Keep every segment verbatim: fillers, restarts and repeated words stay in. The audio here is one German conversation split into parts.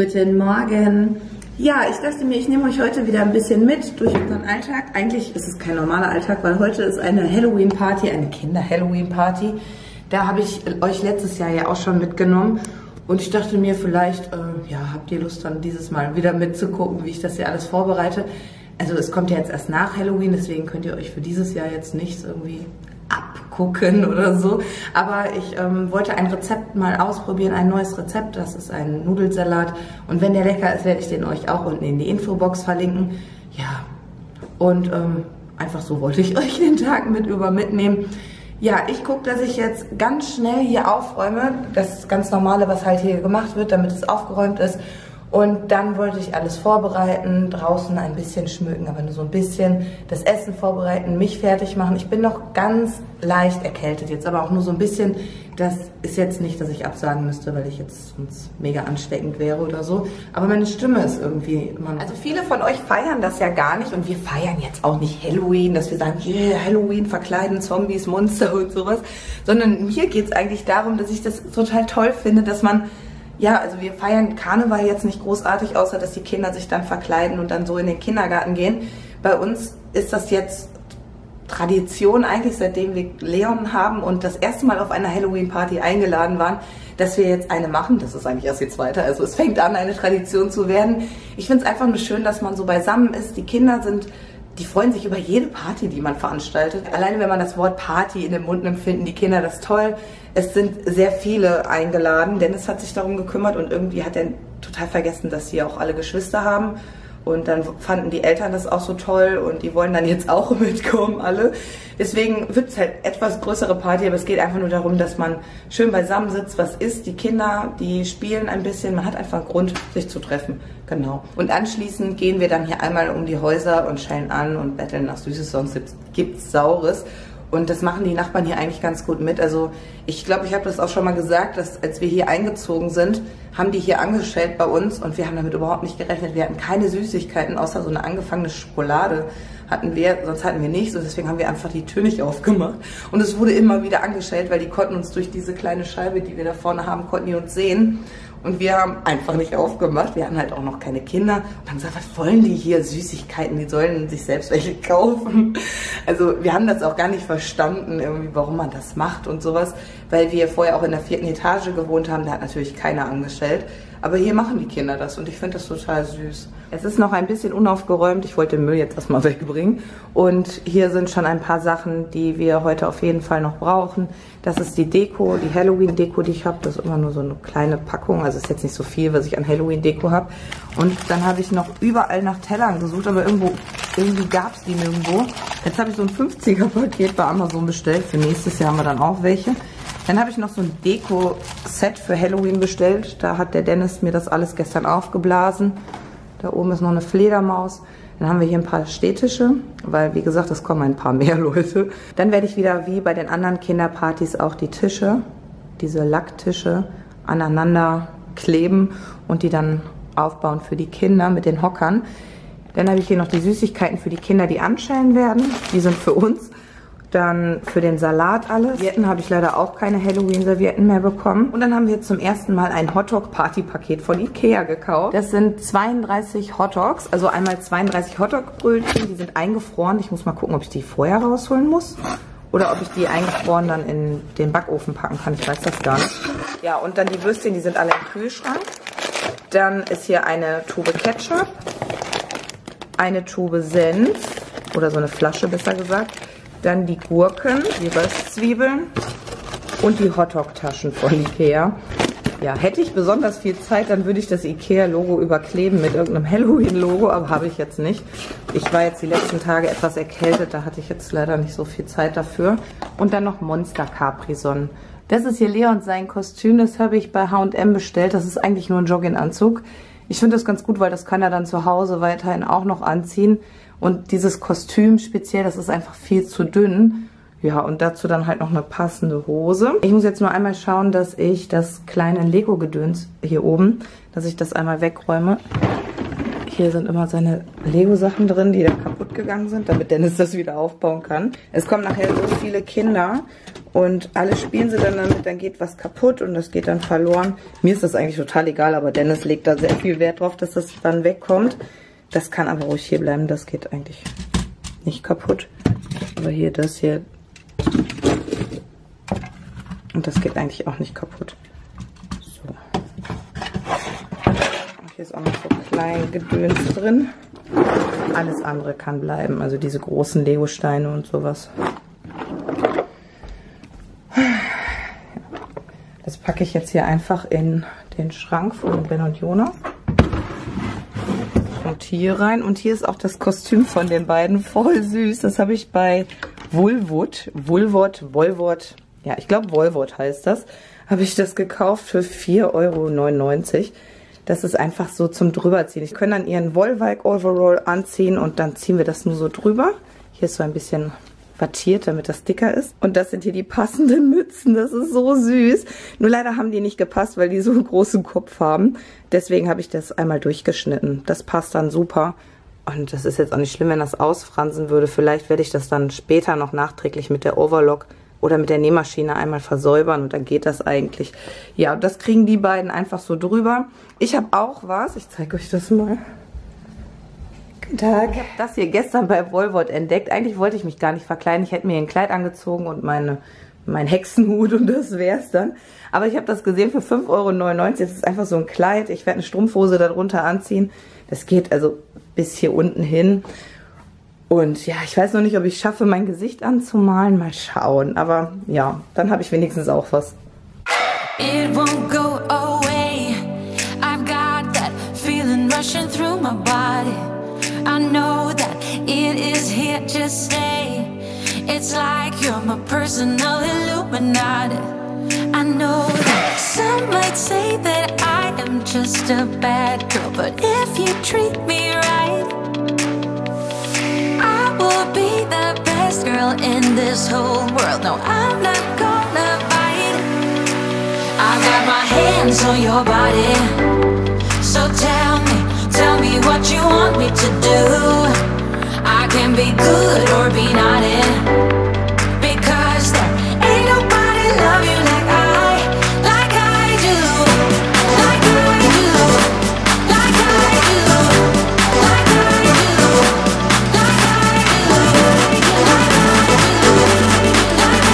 Guten Morgen. Ja, ich dachte mir, ich nehme euch heute wieder ein bisschen mit durch unseren Alltag. Eigentlich ist es kein normaler Alltag, weil heute ist eine Halloween-Party, eine Kinder-Halloween-Party. Da habe ich euch letztes Jahr ja auch schon mitgenommen. Und ich dachte mir, vielleicht äh, ja, habt ihr Lust, dann dieses Mal wieder mitzugucken, wie ich das hier alles vorbereite. Also es kommt ja jetzt erst nach Halloween, deswegen könnt ihr euch für dieses Jahr jetzt nichts irgendwie abgucken oder so. Aber ich ähm, wollte ein Rezept mal ausprobieren, ein neues Rezept. Das ist ein Nudelsalat. Und wenn der lecker ist, werde ich den euch auch unten in die Infobox verlinken. Ja, und ähm, einfach so wollte ich euch den Tag mit über mitnehmen. Ja, ich gucke, dass ich jetzt ganz schnell hier aufräume. Das ist ganz normale, was halt hier gemacht wird, damit es aufgeräumt ist. Und dann wollte ich alles vorbereiten, draußen ein bisschen schmücken, aber nur so ein bisschen. Das Essen vorbereiten, mich fertig machen. Ich bin noch ganz leicht erkältet jetzt, aber auch nur so ein bisschen. Das ist jetzt nicht, dass ich absagen müsste, weil ich jetzt sonst mega ansteckend wäre oder so. Aber meine Stimme ist irgendwie immer noch... Also viele von euch feiern das ja gar nicht und wir feiern jetzt auch nicht Halloween, dass wir sagen, yeah, Halloween, verkleiden, Zombies, Monster und sowas. Sondern mir geht es eigentlich darum, dass ich das total toll finde, dass man... Ja, also wir feiern Karneval jetzt nicht großartig, außer dass die Kinder sich dann verkleiden und dann so in den Kindergarten gehen. Bei uns ist das jetzt Tradition eigentlich, seitdem wir Leon haben und das erste Mal auf einer Halloween-Party eingeladen waren, dass wir jetzt eine machen. Das ist eigentlich erst die zweite, also es fängt an, eine Tradition zu werden. Ich finde es einfach nur schön, dass man so beisammen ist. Die Kinder sind... Die freuen sich über jede Party, die man veranstaltet. Alleine wenn man das Wort Party in den Mund nimmt, finden die Kinder das toll. Es sind sehr viele eingeladen. Dennis hat sich darum gekümmert und irgendwie hat er total vergessen, dass sie auch alle Geschwister haben. Und dann fanden die Eltern das auch so toll und die wollen dann jetzt auch mitkommen, alle. Deswegen wird es halt etwas größere Party, aber es geht einfach nur darum, dass man schön beisammen sitzt, was isst. Die Kinder, die spielen ein bisschen, man hat einfach einen Grund, sich zu treffen. Genau. Und anschließend gehen wir dann hier einmal um die Häuser und schellen an und betteln nach Süßes, sonst gibt's Saures. Und das machen die Nachbarn hier eigentlich ganz gut mit. Also ich glaube, ich habe das auch schon mal gesagt, dass als wir hier eingezogen sind, haben die hier angestellt bei uns und wir haben damit überhaupt nicht gerechnet. Wir hatten keine Süßigkeiten, außer so eine angefangene Schokolade hatten wir, sonst hatten wir nichts. Und deswegen haben wir einfach die Tür nicht aufgemacht. Und es wurde immer wieder angestellt, weil die konnten uns durch diese kleine Scheibe, die wir da vorne haben, konnten die uns sehen. Und wir haben einfach nicht aufgemacht. Wir hatten halt auch noch keine Kinder. Und haben gesagt, was wollen die hier? Süßigkeiten, die sollen sich selbst welche kaufen. Also wir haben das auch gar nicht verstanden, irgendwie, warum man das macht und sowas. Weil wir vorher auch in der vierten Etage gewohnt haben. Da hat natürlich keiner angestellt. Aber hier machen die Kinder das und ich finde das total süß. Es ist noch ein bisschen unaufgeräumt. Ich wollte den Müll jetzt erstmal wegbringen. Und hier sind schon ein paar Sachen, die wir heute auf jeden Fall noch brauchen. Das ist die Deko, die Halloween-Deko, die ich habe. Das ist immer nur so eine kleine Packung. Also ist jetzt nicht so viel, was ich an Halloween-Deko habe. Und dann habe ich noch überall nach Tellern gesucht, aber irgendwo, irgendwie gab es die nirgendwo. Jetzt habe ich so ein fünfziger-Paket bei Amazon bestellt. Für nächstes Jahr haben wir dann auch welche. Dann habe ich noch so ein Deko-Set für Halloween bestellt. Da hat der Dennis mir das alles gestern aufgeblasen. Da oben ist noch eine Fledermaus. Dann haben wir hier ein paar Stehtische, weil wie gesagt, es kommen ein paar mehr Leute. Dann werde ich wieder wie bei den anderen Kinderpartys auch die Tische, diese Lacktische, aneinander kleben und die dann aufbauen für die Kinder mit den Hockern. Dann habe ich hier noch die Süßigkeiten für die Kinder, die anschellen werden. Die sind für uns. Dann für den Salat alles. Servietten habe ich leider auch keine Halloween-Servietten mehr bekommen. Und dann haben wir zum ersten Mal ein Hotdog-Party-Paket von Ikea gekauft. Das sind zweiunddreißig Hotdogs, also einmal zweiunddreißig Hotdog-Brötchen. Die sind eingefroren. Ich muss mal gucken, ob ich die vorher rausholen muss. Oder ob ich die eingefroren dann in den Backofen packen kann. Ich weiß das gar nicht. Ja, und dann die Würstchen, die sind alle im Kühlschrank. Dann ist hier eine Tube Ketchup. Eine Tube Senf. Oder so eine Flasche, besser gesagt. Dann die Gurken, die Röstzwiebeln und die Hotdog-Taschen von Ikea. Ja, hätte ich besonders viel Zeit, dann würde ich das Ikea-Logo überkleben mit irgendeinem Halloween-Logo, aber habe ich jetzt nicht. Ich war jetzt die letzten Tage etwas erkältet, da hatte ich jetzt leider nicht so viel Zeit dafür. Und dann noch Monster-Capri-Sonnen. Das ist hier Leon sein Kostüm, das habe ich bei H und M bestellt. Das ist eigentlich nur ein Jogginganzug. Ich finde das ganz gut, weil das kann er dann zu Hause weiterhin auch noch anziehen. Und dieses Kostüm speziell, das ist einfach viel zu dünn. Ja, und dazu dann halt noch eine passende Hose. Ich muss jetzt nur einmal schauen, dass ich das kleine Lego-Gedöns hier oben, dass ich das einmal wegräume. Hier sind immer seine Lego-Sachen drin, die da kaputt gegangen sind, damit Dennis das wieder aufbauen kann. Es kommen nachher so viele Kinder. Und alle spielen sie dann damit, dann geht was kaputt und das geht dann verloren. Mir ist das eigentlich total egal, aber Dennis legt da sehr viel Wert drauf, dass das dann wegkommt. Das kann aber ruhig hier bleiben, das geht eigentlich nicht kaputt. Aber hier, das hier. Und das geht eigentlich auch nicht kaputt. So. Und hier ist auch noch so klein Gedöns drin. Alles andere kann bleiben, also diese großen Lego-Steine und sowas. Das packe ich jetzt hier einfach in den Schrank von Ben und Jonas. Und hier rein. Und hier ist auch das Kostüm von den beiden. Voll süß. Das habe ich bei Woolworth. Woolworth, Woolworth. Ja, ich glaube Woolworth heißt das. Habe ich das gekauft für vier Euro neunundneunzig. Das ist einfach so zum drüberziehen. Ich kann dann ihren Wollwalk Overall anziehen und dann ziehen wir das nur so drüber. Hier ist so ein bisschen wattiert, damit das dicker ist. Und das sind hier die passenden Mützen. Das ist so süß. Nur leider haben die nicht gepasst, weil die so einen großen Kopf haben. Deswegen habe ich das einmal durchgeschnitten. Das passt dann super. Und das ist jetzt auch nicht schlimm, wenn das ausfransen würde. Vielleicht werde ich das dann später noch nachträglich mit der Overlock oder mit der Nähmaschine einmal versäubern. Und dann geht das eigentlich. Ja, und das kriegen die beiden einfach so drüber. Ich habe auch was. Ich zeige euch das mal. Tag. Ich habe das hier gestern bei Woolworth entdeckt. Eigentlich wollte ich mich gar nicht verkleiden. Ich hätte mir ein Kleid angezogen und meine, mein Hexenhut und das wäre es dann. Aber ich habe das gesehen für fünf Euro neunundneunzig. Das ist einfach so ein Kleid. Ich werde eine Strumpfhose darunter anziehen. Das geht also bis hier unten hin. Und ja, ich weiß noch nicht, ob ich schaffe, mein Gesicht anzumalen. Mal schauen. Aber ja, dann habe ich wenigstens auch was. It won't go away. I've got that feeling rushing through my body. I know that it is here to stay. It's like you're my personal Illuminati. I know that some might say that I am just a bad girl, but if you treat me right, I will be the best girl in this whole world. No, I'm not gonna bite. I got my hands on your body, so tell me. Tell me what you want me to do. I can be good or be naughty, because there ain't nobody love you like I, like I do, like I do, like I do, like I do, like I do, like I do, like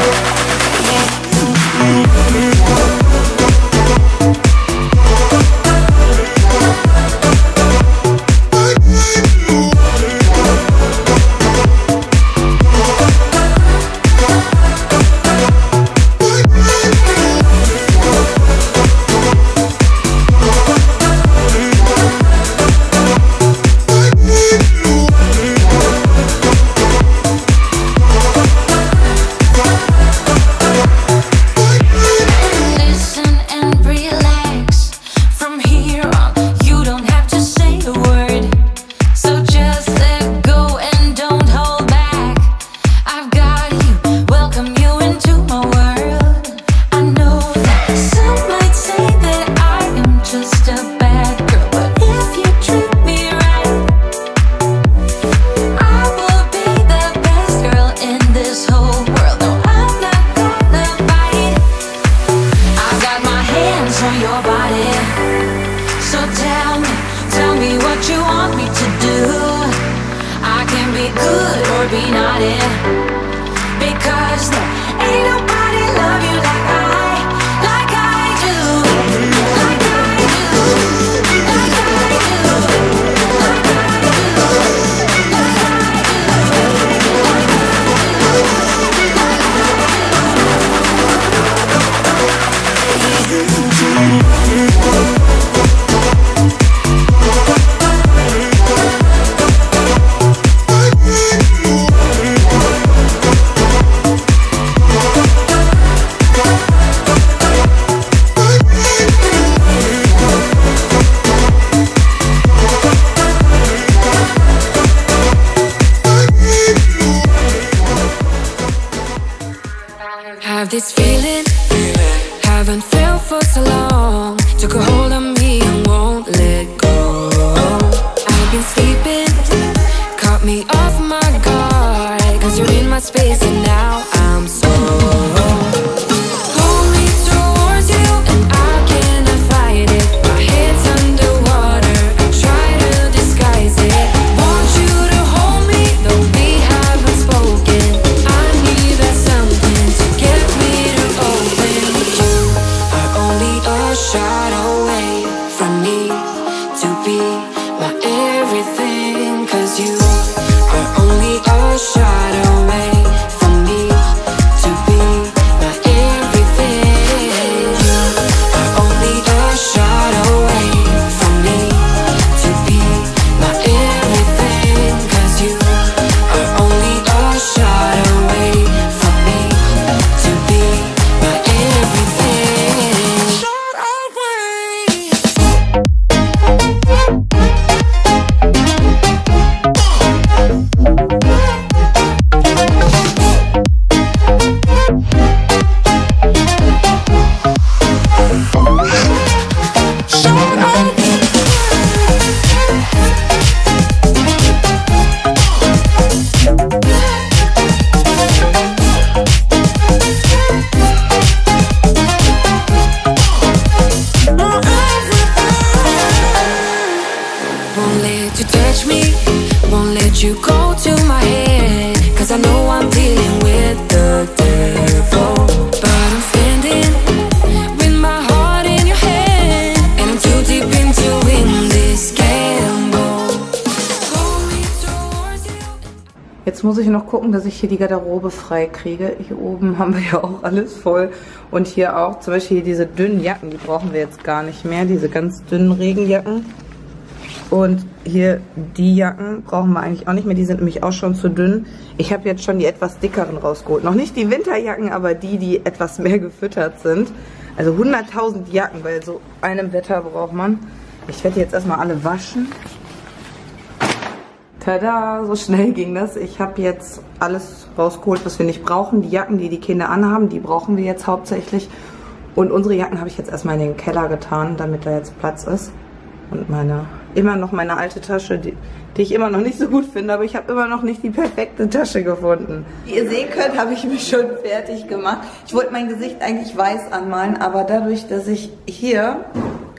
I do. Cause you're in my space. Shied away from me to be my everything, cause you are only a shot away from me to be my everything. You are only a shot away from me to be my everything, cause you are only a shot away from me to be my everything. Won't let you touch me, won't let you go to my head, cause I know I'm dealing with the devil, but I'm standing with my heart in your hand, and I'm too deep into in this gamble. Jetzt muss ich noch gucken, dass ich hier die Garderobe frei kriege. Hier oben haben wir ja auch alles voll und hier auch zum Beispiel diese dünnen Jacken, die brauchen wir jetzt gar nicht mehr, diese ganz dünnen Regenjacken. Und hier die Jacken brauchen wir eigentlich auch nicht mehr, die sind nämlich auch schon zu dünn. Ich habe jetzt schon die etwas dickeren rausgeholt. Noch nicht die Winterjacken, aber die, die etwas mehr gefüttert sind. Also hunderttausend Jacken, weil so einem Wetter braucht man. Ich werde jetzt erstmal alle waschen. Tada, so schnell ging das. Ich habe jetzt alles rausgeholt, was wir nicht brauchen. Die Jacken, die die Kinder anhaben, die brauchen wir jetzt hauptsächlich. Und unsere Jacken habe ich jetzt erstmal in den Keller getan, damit da jetzt Platz ist. Und meine, immer noch meine alte Tasche, die, die ich immer noch nicht so gut finde, aber ich habe immer noch nicht die perfekte Tasche gefunden. Wie ihr sehen könnt, habe ich mich schon fertig gemacht. Ich wollte mein Gesicht eigentlich weiß anmalen, aber dadurch, dass ich hier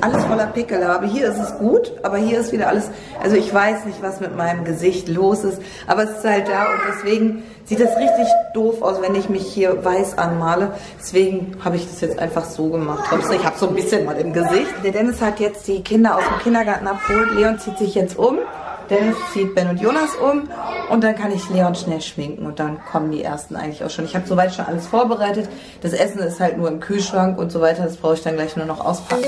alles voller Pickel habe, hier ist es gut, aber hier ist wieder alles, also ich weiß nicht, was mit meinem Gesicht los ist, aber es ist halt da und deswegen sieht das richtig doof aus, wenn ich mich hier weiß anmale. Deswegen habe ich das jetzt einfach so gemacht. Ich habe so ein bisschen mal im Gesicht. Der Dennis hat jetzt die Kinder aus dem Kindergarten abgeholt. Leon zieht sich jetzt um. Dennis zieht Ben und Jonas um. Und dann kann ich Leon schnell schminken. Und dann kommen die ersten eigentlich auch schon. Ich habe soweit schon alles vorbereitet. Das Essen ist halt nur im Kühlschrank und so weiter. Das brauche ich dann gleich nur noch auspacken.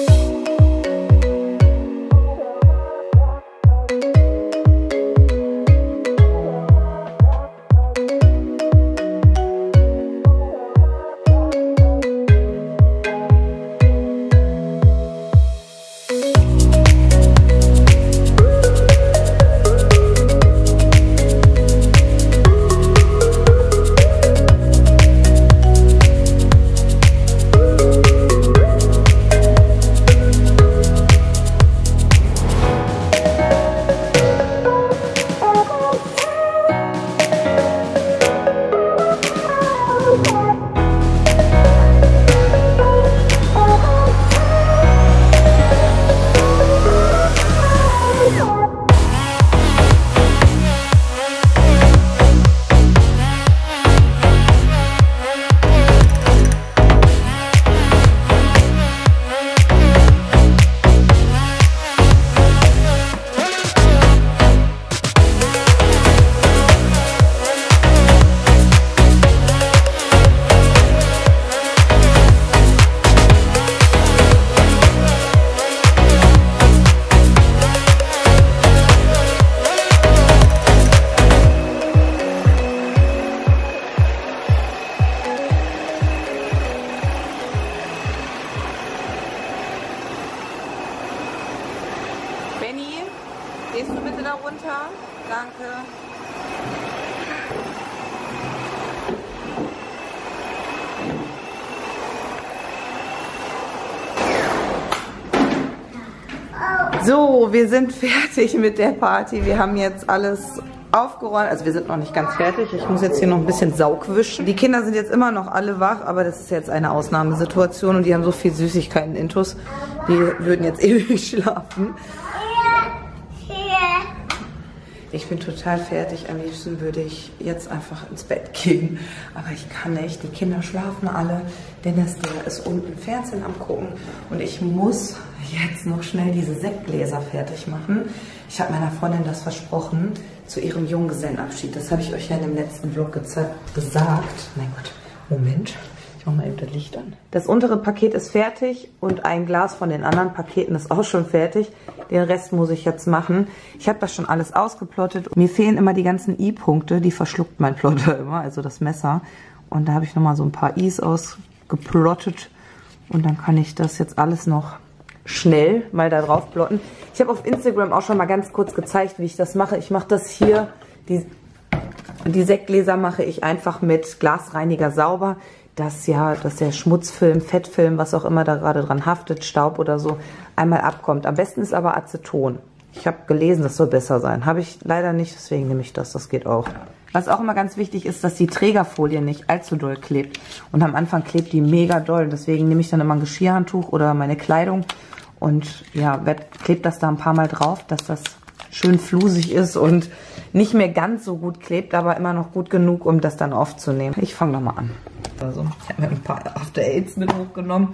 Gehst du bitte da runter? Danke. So, wir sind fertig mit der Party. Wir haben jetzt alles aufgeräumt. Also wir sind noch nicht ganz fertig. Ich muss jetzt hier noch ein bisschen saugwischen. Die Kinder sind jetzt immer noch alle wach, aber das ist jetzt eine Ausnahmesituation und die haben so viel Süßigkeiten intus. Die würden jetzt ewig schlafen. Ich bin total fertig. Am liebsten würde ich jetzt einfach ins Bett gehen. Aber ich kann nicht. Die Kinder schlafen alle. Dennis, der ist unten Fernsehen am Gucken. Und ich muss jetzt noch schnell diese Sektgläser fertig machen. Ich habe meiner Freundin das versprochen, zu ihrem Junggesellenabschied. Das habe ich euch ja in dem letzten Vlog gesagt. Mein Gott, Moment. Ich mache mal eben das Licht an. Das untere Paket ist fertig und ein Glas von den anderen Paketen ist auch schon fertig. Den Rest muss ich jetzt machen. Ich habe das schon alles ausgeplottet. Mir fehlen immer die ganzen I-Punkte. Die verschluckt mein Plotter immer, also das Messer. Und da habe ich nochmal so ein paar I's ausgeplottet. Und dann kann ich das jetzt alles noch schnell mal da drauf plotten. Ich habe auf Instagram auch schon mal ganz kurz gezeigt, wie ich das mache. Ich mache das hier, die, die Sektgläser mache ich einfach mit Glasreiniger sauber, dass ja, dass der Schmutzfilm, Fettfilm, was auch immer da gerade dran haftet, Staub oder so, einmal abkommt. Am besten ist aber Aceton. Ich habe gelesen, das soll besser sein. Habe ich leider nicht, deswegen nehme ich das. Das geht auch. Was auch immer ganz wichtig ist, dass die Trägerfolie nicht allzu doll klebt. Und am Anfang klebt die mega doll. Deswegen nehme ich dann immer ein Geschirrhandtuch oder meine Kleidung und ja, klebt das da ein paar Mal drauf, dass das schön flusig ist und nicht mehr ganz so gut klebt, aber immer noch gut genug, um das dann aufzunehmen. Ich fange nochmal an. Also, ich habe mir ein paar After Eights mit hochgenommen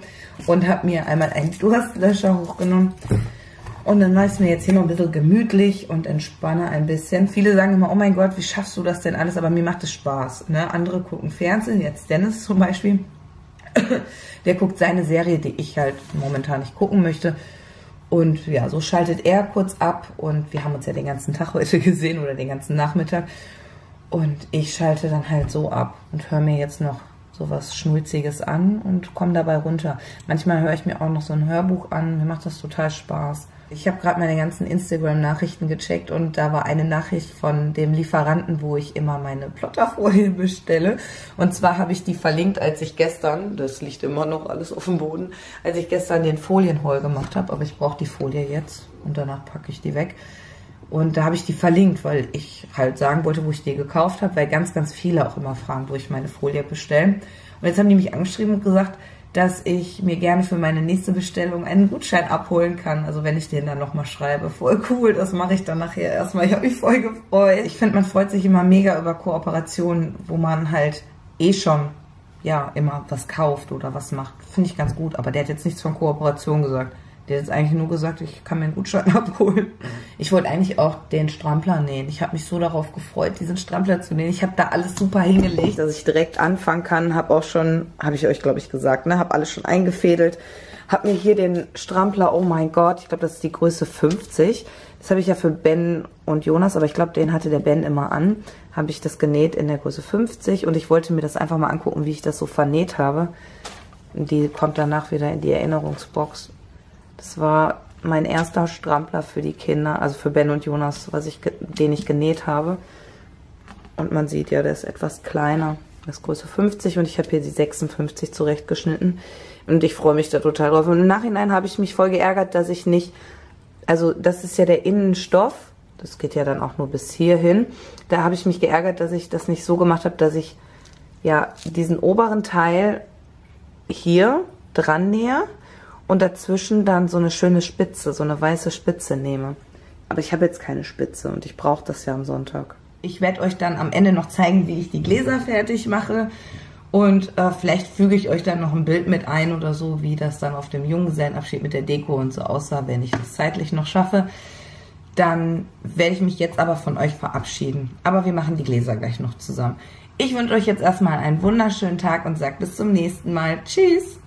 und habe mir einmal einen Durstlöscher hochgenommen. Und dann mache ich es mir jetzt hier noch ein bisschen gemütlich und entspanne ein bisschen. Viele sagen immer, oh mein Gott, wie schaffst du das denn alles? Aber mir macht es Spaß. Ne? Andere gucken Fernsehen, jetzt Dennis zum Beispiel. Der guckt seine Serie, die ich halt momentan nicht gucken möchte. Und ja, so schaltet er kurz ab. Und wir haben uns ja den ganzen Tag heute gesehen oder den ganzen Nachmittag. Und ich schalte dann halt so ab und höre mir jetzt noch so was Schnulziges an und komme dabei runter. Manchmal höre ich mir auch noch so ein Hörbuch an. Mir macht das total Spaß. Ich habe gerade meine ganzen Instagram-Nachrichten gecheckt und da war eine Nachricht von dem Lieferanten, wo ich immer meine Plotterfolien bestelle. Und zwar habe ich die verlinkt, als ich gestern, das liegt immer noch alles auf dem Boden, als ich gestern den Folienhaul gemacht habe. Aber ich brauche die Folie jetzt und danach packe ich die weg. Und da habe ich die verlinkt, weil ich halt sagen wollte, wo ich die gekauft habe, weil ganz, ganz viele auch immer fragen, wo ich meine Folie bestelle. Und jetzt haben die mich angeschrieben und gesagt, dass ich mir gerne für meine nächste Bestellung einen Gutschein abholen kann. Also wenn ich den dann nochmal schreibe. Voll cool, das mache ich dann nachher erstmal. Ich habe mich voll gefreut. Ich finde, man freut sich immer mega über Kooperationen, wo man halt eh schon ja immer was kauft oder was macht. Finde ich ganz gut, aber der hat jetzt nichts von Kooperation gesagt. Der hat jetzt eigentlich nur gesagt, ich kann mir einen Gutschein abholen. Ich wollte eigentlich auch den Strampler nähen. Ich habe mich so darauf gefreut, diesen Strampler zu nähen. Ich habe da alles super hingelegt, dass ich direkt anfangen kann. Habe auch schon, habe ich euch glaube ich gesagt, ne, habe alles schon eingefädelt. Habe mir hier den Strampler, oh mein Gott, ich glaube das ist die Größe fünfzig. Das habe ich ja für Ben und Jonas, aber ich glaube den hatte der Ben immer an. Habe ich das genäht in der Größe fünfzig und ich wollte mir das einfach mal angucken, wie ich das so vernäht habe. Die kommt danach wieder in die Erinnerungsbox. Das war mein erster Strampler für die Kinder, also für Ben und Jonas, was ich, den ich genäht habe. Und man sieht ja, der ist etwas kleiner. Das ist Größe fünfzig und ich habe hier die sechsundfünfzig zurechtgeschnitten. Und ich freue mich da total drauf. Und im Nachhinein habe ich mich voll geärgert, dass ich nicht... Also das ist ja der Innenstoff. Das geht ja dann auch nur bis hierhin. Da habe ich mich geärgert, dass ich das nicht so gemacht habe, dass ich ja diesen oberen Teil hier dran nähe. Und dazwischen dann so eine schöne Spitze, so eine weiße Spitze nehme. Aber ich habe jetzt keine Spitze und ich brauche das ja am Sonntag. Ich werde euch dann am Ende noch zeigen, wie ich die Gläser fertig mache. Und äh, vielleicht füge ich euch dann noch ein Bild mit ein oder so, wie das dann auf dem Junggesellenabschied mit der Deko und so aussah, wenn ich das zeitlich noch schaffe. Dann werde ich mich jetzt aber von euch verabschieden. Aber wir machen die Gläser gleich noch zusammen. Ich wünsche euch jetzt erstmal einen wunderschönen Tag und sage bis zum nächsten Mal. Tschüss!